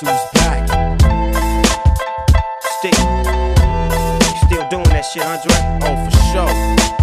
guess who's back? Stick. You still doing that shit, Andre? Oh, for sure.